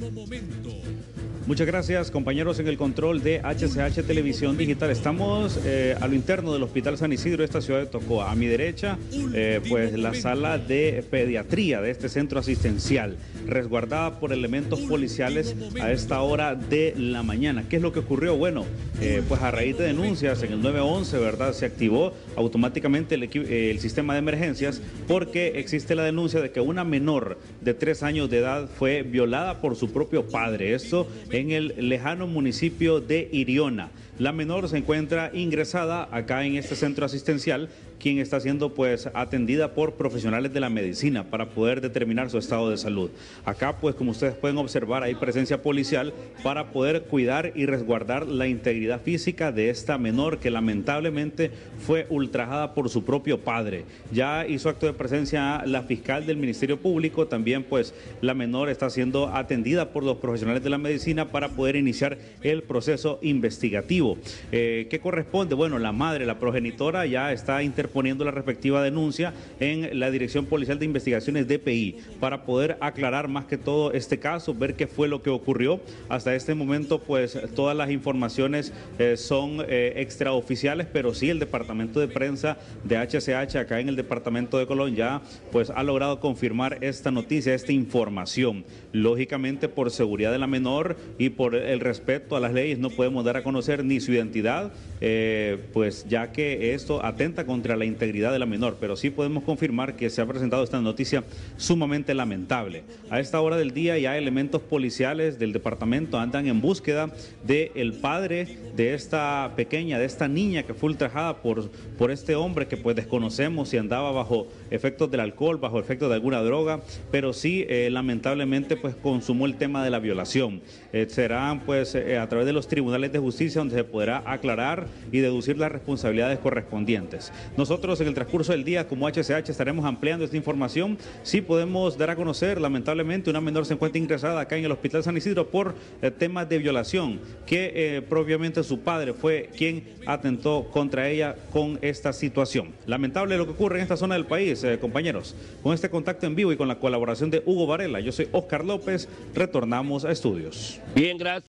mismo momento. Muchas gracias, compañeros en el control de HCH Televisión Digital. Estamos a lo interno del Hospital San Isidro de esta ciudad de Tocoa. A mi derecha, pues la sala de pediatría de este centro asistencial, resguardada por elementos policiales a esta hora de la mañana. ¿Qué es lo que ocurrió? Bueno, pues a raíz de denuncias en el 911, ¿verdad? Se activó automáticamente el sistema de emergencias porque existe la denuncia de que una menor de 3 años de edad fue violada por su propio padre. Esto en el lejano municipio de Iriona. La menor se encuentra ingresada acá en este centro asistencial, quien está siendo pues atendida por profesionales de la medicina para poder determinar su estado de salud. Acá pues, como ustedes pueden observar, hay presencia policial para poder cuidar y resguardar la integridad física de esta menor que lamentablemente fue ultrajada por su propio padre. Ya hizo acto de presencia la fiscal del Ministerio Público, también pues la menor está siendo atendida por los profesionales de la medicina para poder iniciar el proceso investigativo. ¿Qué corresponde? Bueno, la madre, la progenitora, ya está interponiendo la respectiva denuncia en la Dirección Policial de Investigaciones DPI para poder aclarar más que todo este caso, ver qué fue lo que ocurrió. Hasta este momento, pues, todas las informaciones son extraoficiales, pero sí el departamento de prensa de HCH acá en el departamento de Colón ya, pues, ha logrado confirmar esta noticia, esta información. Lógicamente, por seguridad de la menor y por el respeto a las leyes, no podemos dar a conocer ni su identidad, pues ya que esto atenta contra la integridad de la menor, pero sí podemos confirmar que se ha presentado esta noticia sumamente lamentable. A esta hora del día ya elementos policiales del departamento andan en búsqueda del padre de esta pequeña, de esta niña que fue ultrajada por este hombre que pues desconocemos si andaba bajo efectos del alcohol, bajo efectos de alguna droga, pero sí lamentablemente pues consumó el tema de la violación. Serán pues a través de los tribunales de justicia donde se podrá aclarar y deducir las responsabilidades correspondientes. Nosotros en el transcurso del día como HCH estaremos ampliando esta información. Sí podemos dar a conocer, lamentablemente, una menor se encuentra ingresada acá en el Hospital San Isidro por temas de violación, que propiamente su padre fue quien atentó contra ella con esta situación. Lamentable lo que ocurre en esta zona del país, compañeros. Con este contacto en vivo y con la colaboración de Hugo Varela, yo soy Oscar López, retornamos a estudios. Bien, gracias.